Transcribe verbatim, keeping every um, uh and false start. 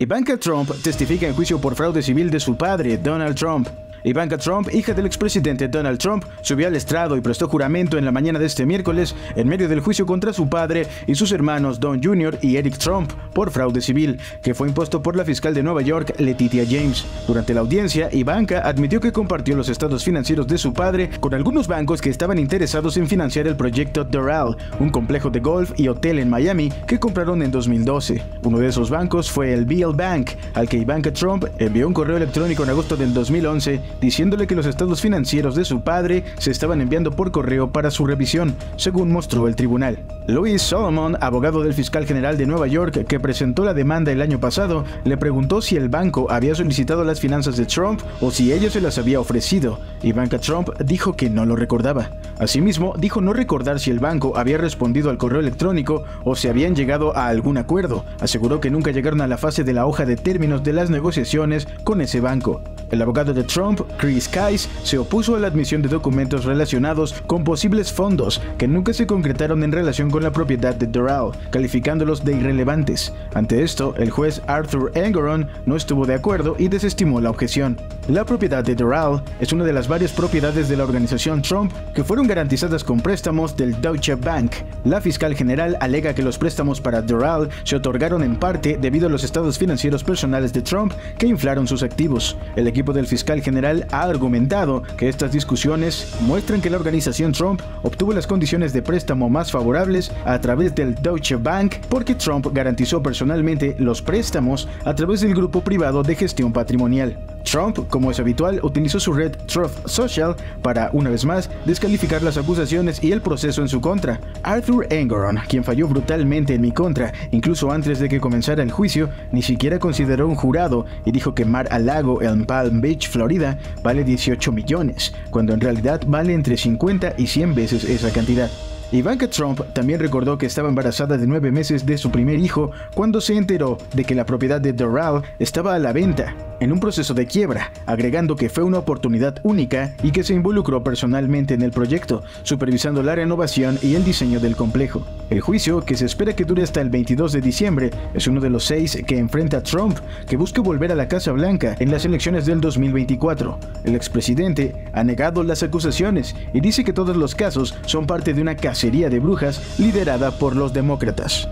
Ivanka Trump testifica en juicio por fraude civil de su padre, Donald Trump. Ivanka Trump, hija del expresidente Donald Trump, subió al estrado y prestó juramento en la mañana de este miércoles en medio del juicio contra su padre y sus hermanos Don junior y Eric Trump por fraude civil, que fue impuesto por la fiscal de Nueva York, Letitia James. Durante la audiencia, Ivanka admitió que compartió los estados financieros de su padre con algunos bancos que estaban interesados en financiar el proyecto Doral, un complejo de golf y hotel en Miami que compraron en dos mil doce. Uno de esos bancos fue el B L Bank, al que Ivanka Trump envió un correo electrónico en agosto del dos mil once diciéndole que los estados financieros de su padre se estaban enviando por correo para su revisión, según mostró el tribunal. Louis Solomon, abogado del fiscal general de Nueva York que presentó la demanda el año pasado, le preguntó si el banco había solicitado las finanzas de Trump o si ella se las había ofrecido. Ivanka Trump dijo que no lo recordaba. Asimismo, dijo no recordar si el banco había respondido al correo electrónico o si habían llegado a algún acuerdo. Aseguró que nunca llegaron a la fase de la hoja de términos de las negociaciones con ese banco. El abogado de Trump, Chris Kise, se opuso a la admisión de documentos relacionados con posibles fondos que nunca se concretaron en relación con la propiedad de Doral, calificándolos de irrelevantes. Ante esto, el juez Arthur Engoron no estuvo de acuerdo y desestimó la objeción. La propiedad de Doral es una de las varias propiedades de la organización Trump que fueron garantizadas con préstamos del Deutsche Bank. La fiscal general alega que los préstamos para Doral se otorgaron en parte debido a los estados financieros personales de Trump que inflaron sus activos. El El equipo del fiscal general ha argumentado que estas discusiones muestran que la organización Trump obtuvo las condiciones de préstamo más favorables a través del Deutsche Bank porque Trump garantizó personalmente los préstamos a través del grupo privado de gestión patrimonial. Trump, como es habitual, utilizó su red Truth Social para, una vez más, descalificar las acusaciones y el proceso en su contra. Arthur Engoron, quien falló brutalmente en mi contra, incluso antes de que comenzara el juicio, ni siquiera consideró un jurado y dijo que Mar a Lago en Palm Beach, Florida, vale dieciocho millones, cuando en realidad vale entre cincuenta y cien veces esa cantidad. Ivanka Trump también recordó que estaba embarazada de nueve meses de su primer hijo cuando se enteró de que la propiedad de Doral estaba a la venta, en un proceso de quiebra, agregando que fue una oportunidad única y que se involucró personalmente en el proyecto, supervisando la renovación y el diseño del complejo. El juicio, que se espera que dure hasta el veintidós de diciembre, es uno de los seis que enfrenta Trump, que busca volver a la Casa Blanca en las elecciones del dos mil veinticuatro. El expresidente ha negado las acusaciones y dice que todos los casos son parte de una cacería de brujas liderada por los demócratas.